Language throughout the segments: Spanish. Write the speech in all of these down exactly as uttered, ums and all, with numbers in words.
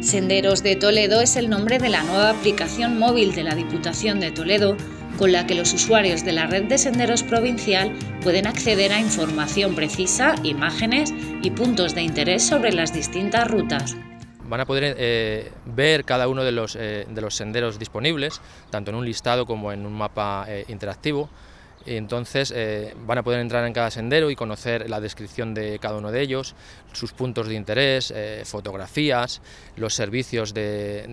Senderos de Toledo es el nombre de la nueva aplicación móvil de la Diputación de Toledo, con la que los usuarios de la red de senderos provincial pueden acceder a información precisa, imágenes y puntos de interés sobre las distintas rutas. Van a poder eh, ver cada uno de los, eh, de los senderos disponibles, tanto en un listado como en un mapa eh, interactivo. Y entonces eh, van a poder entrar en cada sendero y conocer la descripción de cada uno de ellos, sus puntos de interés, eh, fotografías, los servicios de,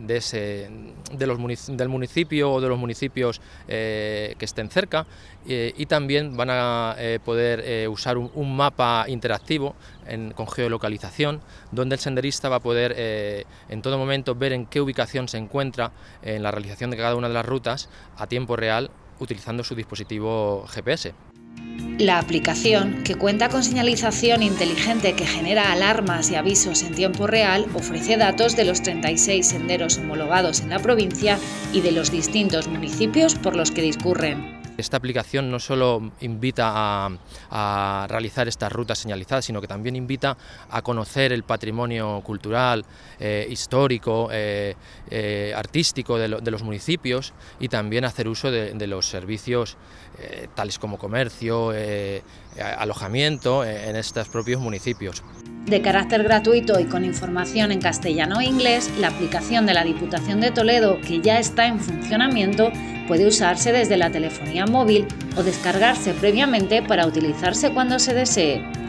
de ese, de los munic del municipio o de los municipios eh, que estén cerca, eh, y también van a eh, poder eh, usar un, un mapa interactivo en, con geolocalización, donde el senderista va a poder eh, en todo momento ver en qué ubicación se encuentra en la realización de cada una de las rutas a tiempo real, utilizando su dispositivo G P S. La aplicación, que cuenta con señalización inteligente que genera alarmas y avisos en tiempo real, ofrece datos de los treinta y seis senderos homologados en la provincia y de los distintos municipios por los que discurren. Esta aplicación no solo invita a, a realizar estas rutas señalizadas, sino que también invita a conocer el patrimonio cultural, eh, histórico, eh, eh, artístico de, lo, de los municipios, y también hacer uso de, de los servicios eh, tales como comercio, eh, alojamiento eh, en estos propios municipios. De carácter gratuito y con información en castellano e inglés, la aplicación de la Diputación de Toledo, que ya está en funcionamiento, puede usarse desde la telefonía móvil o descargarse previamente para utilizarse cuando se desee.